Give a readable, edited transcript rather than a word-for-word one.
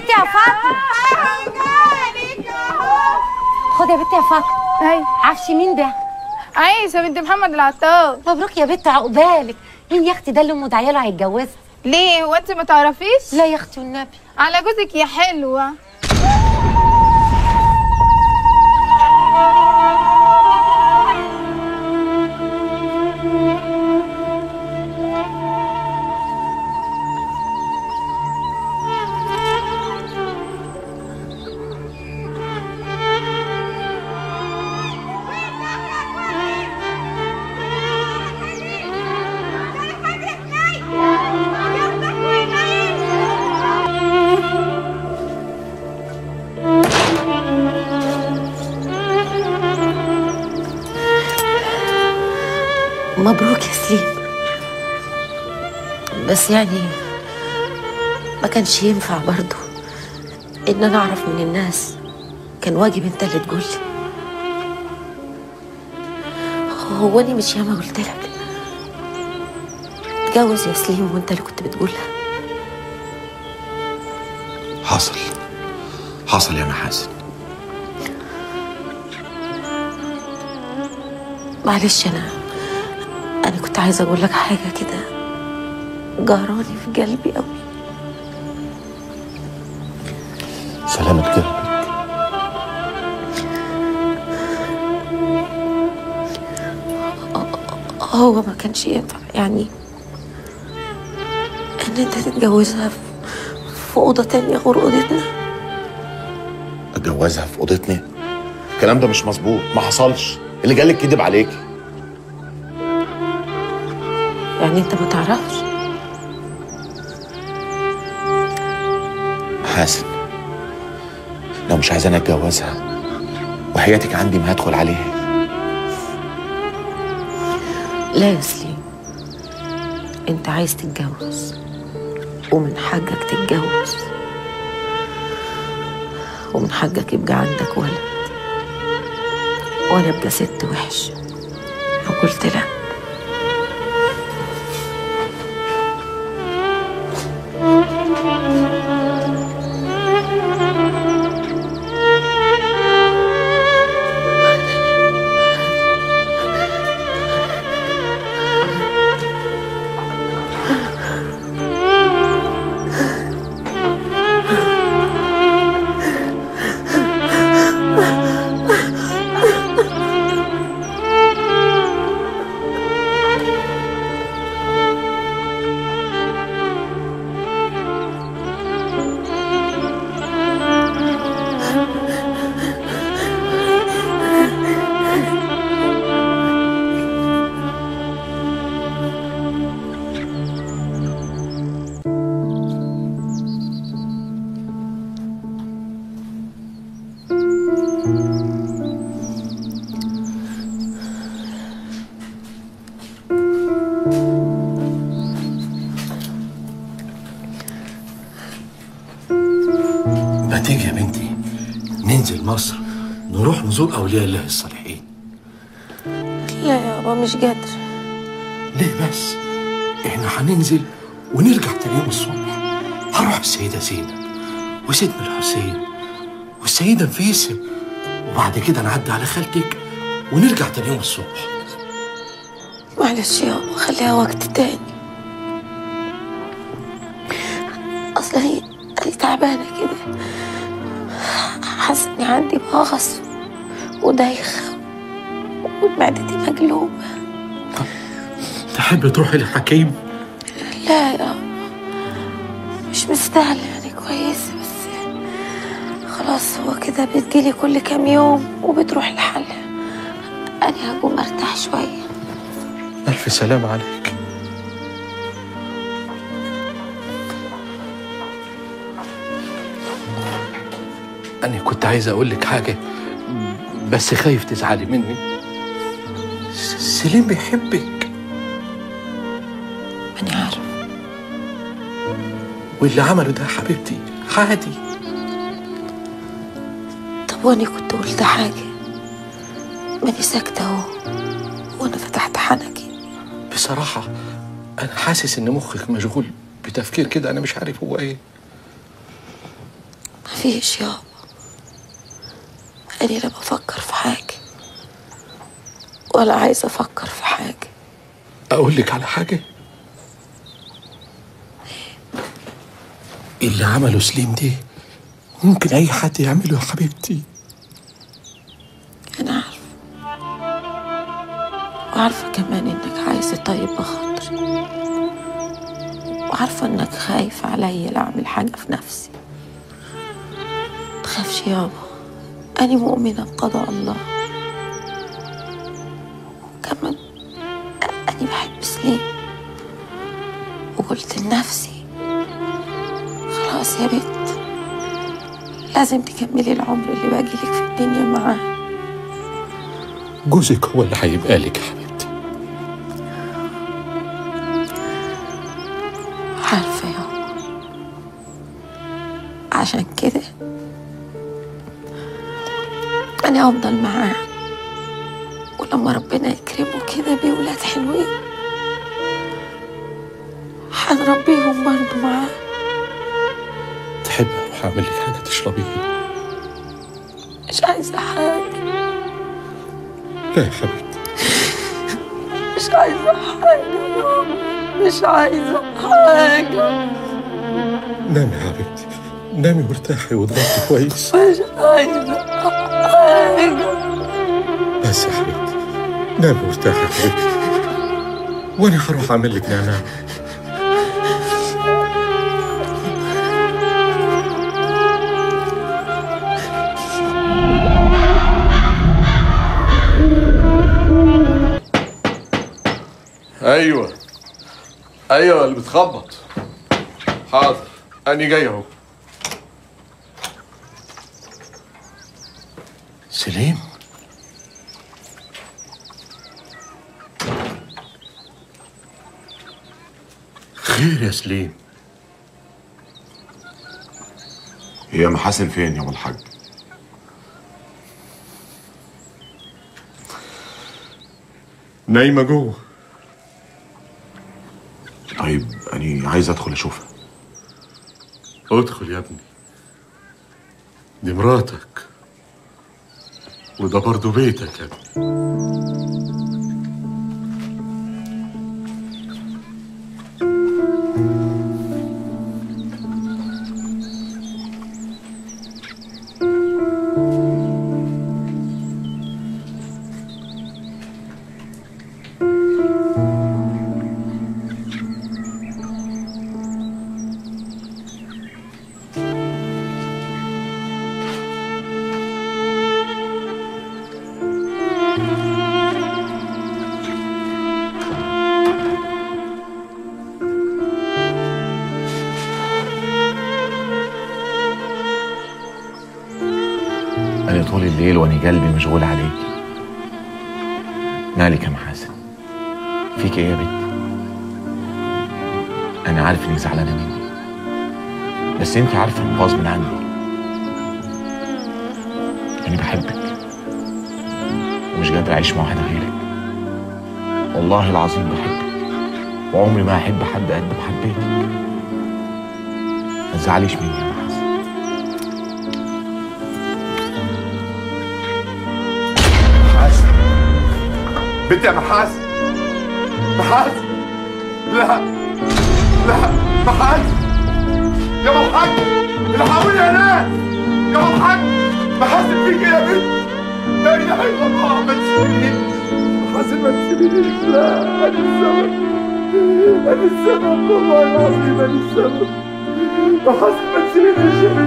بنتي يا فاطمة. خد يا بنتي يا فاطمة. ايوه. عفش مين ده؟ عايشة يا بنت محمد العطار. مبروك يا بنت، عقبالك. مين يا اختي ده اللي امه دعياله هيتجوزها؟ ليه هو انت ما تعرفيش؟ لا يا اختي والنبي. على جوزك يا حلوة. مبروك يا سليم، بس يعني ما كانش ينفع برضه ان انا اعرف من الناس، كان واجب انت اللي تقولي. هو انا مش ياما قلتلك اتجوز يا سليم وانت اللي كنت بتقولها؟ حصل يا محاسن، معلش أنا كنت عايزة أقول لك حاجة كده جهراني في قلبي أوي. سلامة قلبك. هو ما كانش ينفع يعني إن أنت تتجوزها في أوضة تانية غير أوضتنا. أتجوزها في أوضتنا؟ الكلام ده مش مظبوط، ما حصلش، اللي جالك كدب عليكي. يعني انت ما تعرفش؟ حاسن، لو مش عايزاني اتجوزها وحياتك عندي ما هدخل عليها. لا يا سليم، انت عايز تتجوز ومن حقك تتجوز، ومن حقك يبقى عندك ولد، وانا ابقى ست وحش. وقلت لا، تيجي يا بنتي ننزل مصر نروح نزور اولياء الله الصالحين. لا يا بابا مش قادر. ليه بس؟ احنا هننزل ونرجع تاني يوم الصبح، هنروح السيده زينب وسيدنا الحسين والسيده نفيسه، وبعد كده نعدي على خالتك ونرجع تاني يوم الصبح. معلش يابا خليها وقت تاني، اصل هي تعبانه كده، حاسه اني عندي مغص ودايخه ومعدتي مجلوبه. طب تحب تروحي للحكيم؟ لا يا مش مستاهله، يعني كويسه بس يعني خلاص، هو كده بتجيلي كل كام يوم وبتروح لحالها، انا هقوم ارتاح شويه. الف سلام عليك. أنا كنت عايز أقول لك حاجة بس خايف تزعلي مني. سليم بيحبك. أنا عارف. واللي عمله ده حبيبتي عادي. طب وأنا كنت قلت حاجة؟ ماني ساكتة أهو، وأنا فتحت حنكي. بصراحة أنا حاسس إن مخك مشغول بتفكير كده أنا مش عارف هو إيه. مفيش يابا، أنا لا بفكر في حاجة ولا عايزة أفكر في حاجة. أقول لك على حاجة؟ اللي عمله سليم دي ممكن أي حد يعمله يا حبيبتي. أنا عارفة، وعارفة كمان إنك عايز طيب بخاطري، وعارفة إنك خايف عليا لا أعمل حاجة في نفسي. متخافش يابا، أنا مؤمنة بقضاء الله، وكمان أنا بحب سليم، وقلت لنفسي خلاص يا بنت لازم تكملي العمر اللي باقي لك في الدنيا معاه. جوزك هو اللي هيبقى لك يا حبيبتي. عارفة يابا، عشان كده أنا أفضل معاه، ولما ربنا يكرمه كده بولاد حلوين هنربيهم برضه معاه. تحب أروح أعمل لك حاجة تشربيها؟ مش عايزة حاجة. لا يا حبيبتي. مش عايزة حاجة يابا، مش عايزة حاجة. نامي يا حبيبتي، نامي وارتاحي واتغطي كويس. مش عايزة بس يا حبيبتي، نامي وارتاحي يا حبيبتي، وانا هروح اعمل لك نعناع. ايوه اللي بتخبط. حاضر، انا جاي اهو. سليم، خير يا سليم؟ هي محاسن فين يا ابو الحاج؟ نايمة جوه. طيب أنا عايز أدخل أشوفها. أدخل يا ابني، دي مراتك وده برضه بيتك يا ابني. طول الليل وأنا قلبي مشغول عليك. مالك يا محاسن؟ فيك إيه يا بنت؟ أنا عارف إنك زعلانة مني، بس أنت عارفة إن غصب عني. أنا بحبك ومش قادر أعيش مع واحد غيرك. والله العظيم بحبك، وعمري ما أحب حد قد ما حبيتك. ما تزعليش مني. بنتي يا محاسن، محاسن، لا محاسن يا ابو الحاج، الحقوني يا ناس يا ابو الحاج. محاسن فيك ايه يا بنتي؟ لا اله الا الله، ما تسيبنيش محاسن، ما تسيبنيش. لا انا السبب والله العظيم، انا السبب محاسن، ما تسيبنيش.